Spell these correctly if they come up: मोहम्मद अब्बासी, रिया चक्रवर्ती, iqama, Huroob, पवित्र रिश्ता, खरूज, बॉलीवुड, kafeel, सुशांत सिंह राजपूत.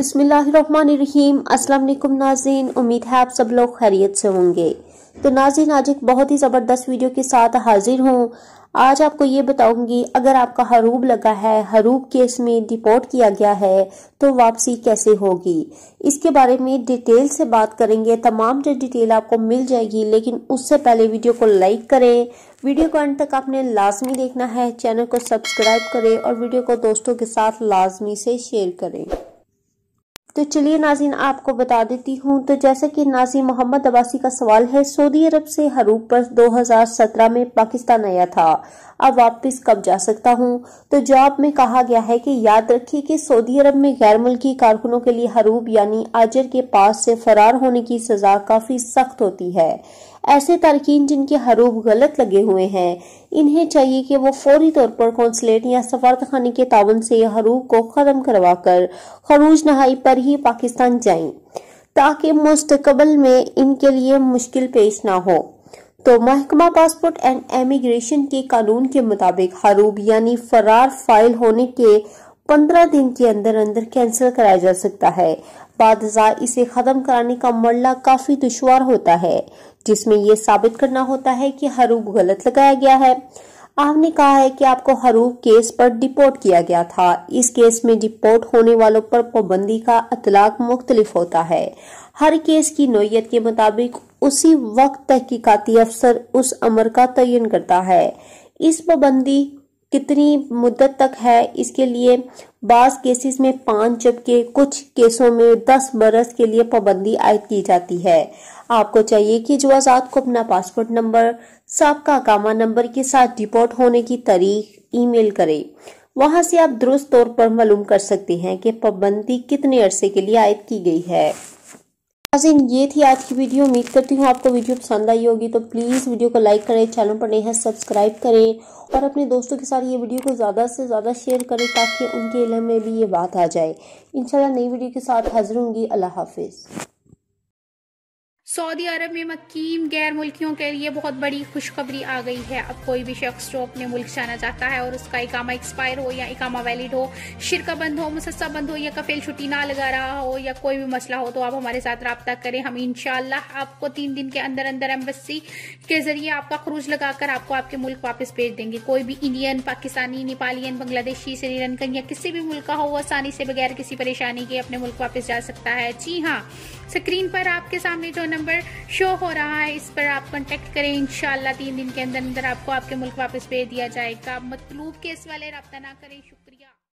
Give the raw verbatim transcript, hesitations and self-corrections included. बिस्मिल्लाहिर्रहमानिर्रहीम। अस्सलाम वालेकुम नाज़रीन, उम्मीद है आप सब लोग खैरियत से होंगे। तो नाज़रीन, आज एक बहुत ही ज़बरदस्त वीडियो के साथ हाजिर हूँ। आज आपको ये बताऊंगी अगर आपका हरूब लगा है, हरूब केस में डिपोर्ट किया गया है तो वापसी कैसे होगी, इसके बारे में डिटेल से बात करेंगे। तमाम जो डिटेल आपको मिल जाएगी, लेकिन उससे पहले वीडियो को लाइक करें, वीडियो को अंत तक आपने लाजमी देखना है, चैनल को सब्सक्राइब करें और वीडियो को दोस्तों के साथ लाजमी से शेयर करें। तो चलिए नाज़रीन आपको बता देती हूँ। तो जैसा कि नाज़रीन मोहम्मद अब्बासी का सवाल है, सऊदी अरब से हरूब पर दो हज़ार सत्रह में पाकिस्तान आया था, अब वापस कब जा सकता हूँ? तो जवाब में कहा गया है कि याद रखिए कि सऊदी अरब में गैर मुल्की कारकुनों के लिए हरूब यानी आजर के पास से फरार होने की सजा काफी सख्त होती है। ऐसे तारकीन जिनके हरूब गलत लगे हुए हैं, इन्हें चाहिए कि वो फौरी तौर पर कौंसलेट या सफारतखाने के तावन से हरूब को खत्म करवाकर खरूज नहाई पर ही पाकिस्तान जाएं, ताकि मुस्तकबल में इनके लिए मुश्किल पेश ना हो। तो महकमा पासपोर्ट एंड इमिग्रेशन के कानून के मुताबिक हरूब यानी फरार फाइल होने के पंद्रह दिन के अंदर अंदर कैंसिल कराया जा सकता है। बाद इसे खत्म कराने का मरला काफी दुश्वार होता है, जिसमें यह साबित करना होता है कि हरूब गलत लगाया गया है। आपने कहा है कि आपको हरूब केस पर डिपोर्ट किया गया था। इस केस में डिपोर्ट होने वालों पर पाबंदी का अतलाक मुख्तलिफ होता है। हर केस की नौयत के मुताबिक उसी वक्त तहकीकाती अफसर उस अमर का तयन करता है। इस पाबंदी कितनी मुद्दत तक है, इसके लिए बास केसेस में पाँच जबकि कुछ केसों में दस बरस के लिए पाबंदी आयद की जाती है। आपको चाहिए कि जवाजात को अपना पासपोर्ट नंबर, सबका इकामा नंबर के साथ डिपोर्ट होने की तारीख ईमेल करें। वहां से आप दुरुस्त तौर पर मालूम कर सकते हैं कि पाबंदी कितने अरसे के लिए आयद की गई है। नाज़रीन ये थी आज की वीडियो। उम्मीद करती हूँ आपको वीडियो पसंद आई होगी। तो प्लीज़ वीडियो को लाइक करें, चैनल पर नए हैं सब्सक्राइब करें और अपने दोस्तों के साथ ये वीडियो को ज़्यादा से ज़्यादा शेयर करें ताकि उनके इल्म में भी ये बात आ जाए। इंशाल्लाह नई वीडियो के साथ हाजिर होंगी। अल्लाह हाफिज़। सऊदी अरब में मुक़ीम गैर मुल्कियों के लिए बहुत बड़ी खुशखबरी आ गई है। अब कोई भी शख्स जो अपने मुल्क जाना चाहता है और उसका इकामा एक्सपायर हो या इकामा वैलिड हो, शिरका बंद हो, मुसस्सा बंद हो या कफेल छुट्टी ना लगा रहा हो या कोई भी मसला हो, तो आप हमारे साथ रब्ता करें। हम इंशाल्लाह आपको तीन दिन के अंदर अंदर एम्बेसी के जरिए आपका खरूज लगाकर आपको आपके मुल्क वापस भेज देंगे। कोई भी इंडियन, पाकिस्तानी, नेपालियन, बांग्लादेशी, श्रीलंकन या किसी भी मुल्क का हो, आसानी से बगैर किसी परेशानी के अपने मुल्क वापस जा सकता है। जी हाँ, स्क्रीन पर आपके सामने जो नंबर शो हो रहा है, इस पर आप कांटेक्ट करें। इंशाल्लाह तीन दिन के अंदर अंदर आपको आपके मुल्क वापस भेज दिया जाएगा। मतलूब केस वाले रब्ता ना करें। शुक्रिया।